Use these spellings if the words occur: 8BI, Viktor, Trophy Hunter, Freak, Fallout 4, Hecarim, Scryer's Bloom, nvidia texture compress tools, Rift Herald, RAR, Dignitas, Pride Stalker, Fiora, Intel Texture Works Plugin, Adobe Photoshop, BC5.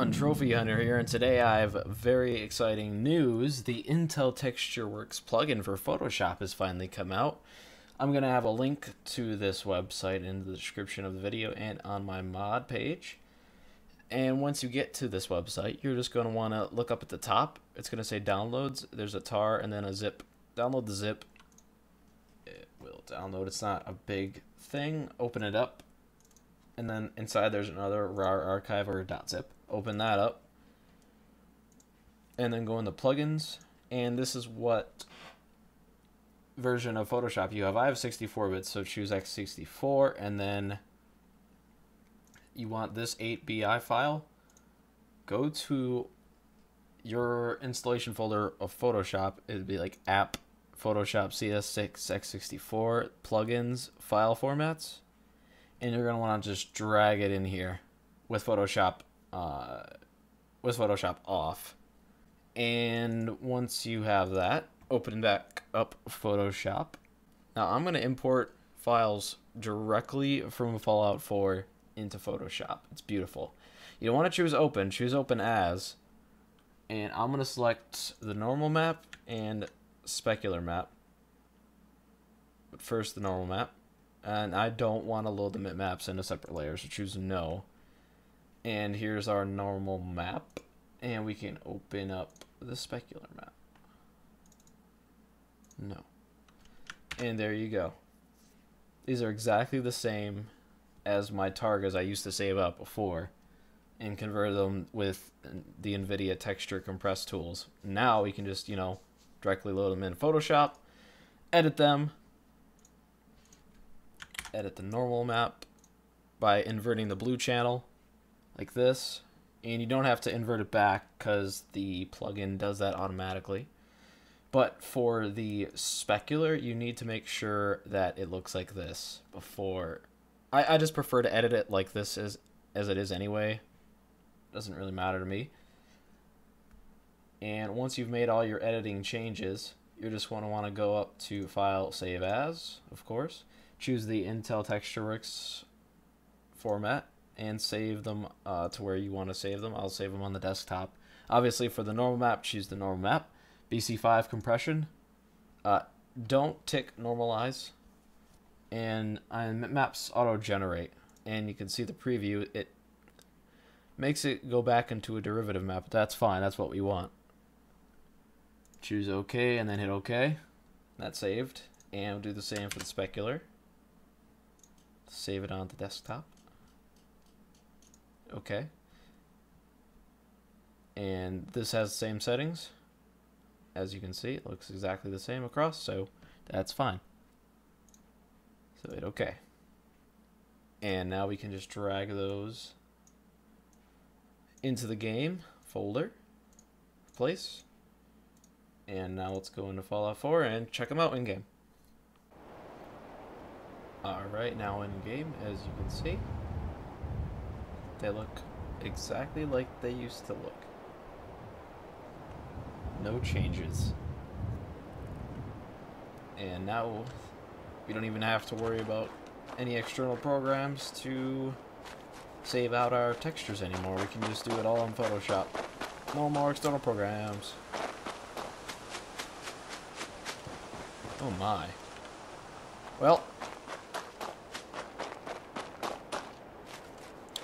on Trophy Hunter here, and today I have very exciting news. The Intel Texture Works plugin for Photoshop has finally come out. I'm going to have a link to this website in the description of the video and on my mod page. And once you get to this website, you're just going to want to look up at the top. It's going to say downloads. There's a tar and then a zip. Download the zip. It will download. It's not a big thing. Open it up. And then inside there's another RAR archive or .zip. Open that up. And then go into plugins. And this is what version of Photoshop you have. I have 64 bits, so choose x64. And then you want this 8BI file. Go to your installation folder of Photoshop. It would be like app, Photoshop, CS6, x64, plugins, file formats. And you're going to want to just drag it in here with Photoshop off. And once you have that, open back up Photoshop. Now I'm going to import files directly from Fallout 4 into Photoshop. It's beautiful. You don't want to choose open as, and I'm going to select the normal map and specular map. But first the normal map. And I don't want to load the maps into separate layers, so choose no. And here's our normal map. And we can open up the specular map. No. And there you go. These are exactly the same as my targets I used to save up before and convert them with the NVIDIA texture compress tools. Now we can just, you know, directly load them in Photoshop, edit them, edit the normal map by inverting the blue channel like this, and you don't have to invert it back because the plugin does that automatically. But for the specular, you need to make sure that it looks like this before. I just prefer to edit it like this as it is anyway. Doesn't really matter to me. And once you've made all your editing changes, you're just going to want to go up to File, Save As, of course. Choose the Intel Texture Works format and save them to where you want to save them. I'll save them on the desktop. Obviously, for the normal map, choose the normal map. BC5 compression. Don't tick normalize. And maps auto-generate. And you can see the preview. It makes it go back into a derivative map. That's fine. That's what we want. Choose OK and then hit OK. That's saved. And we'll do the same for the specular. Save it on the desktop. Okay. And this has the same settings. As you can see, it looks exactly the same across, so that's fine. So hit OK. And now we can just drag those into the game folder, place. And now let's go into Fallout 4 and check them out in game. Alright, now in game, as you can see, they look exactly like they used to look. No changes. And now we don't even have to worry about any external programs to save out our textures anymore. We can just do it all in Photoshop. No more external programs. Oh my. Well,